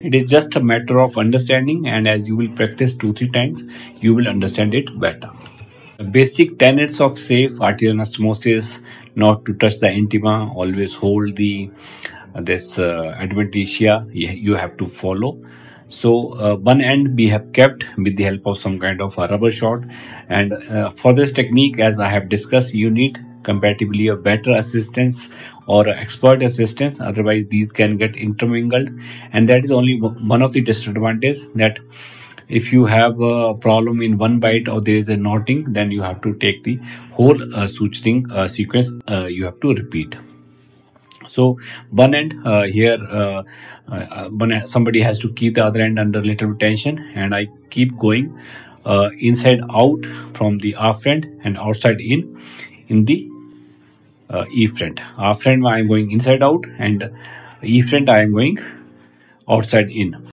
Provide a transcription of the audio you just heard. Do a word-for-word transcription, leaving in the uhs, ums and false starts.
It is just a matter of understanding, and as you will practice two, three times, you will understand it better. The basic tenets of safe arterial anastomosis: not to touch the intima, always hold the this uh, adventitia, you have to follow. So uh, one end we have kept with the help of some kind of a rubber shot, and uh, for this technique, as I have discussed, you need comparatively a better assistance or expert assistance, otherwise these can get intermingled, and that is only one of the disadvantages, that if you have a problem in one bite or there is a knotting, then you have to take the whole uh, suturing uh, sequence, uh, you have to repeat. So one end uh, here, uh, uh, when somebody has to keep the other end under little tension, and I keep going uh, inside out from the aft end and outside in in the uh, efferent. Aft end I am going inside out, and efferent I am going outside in.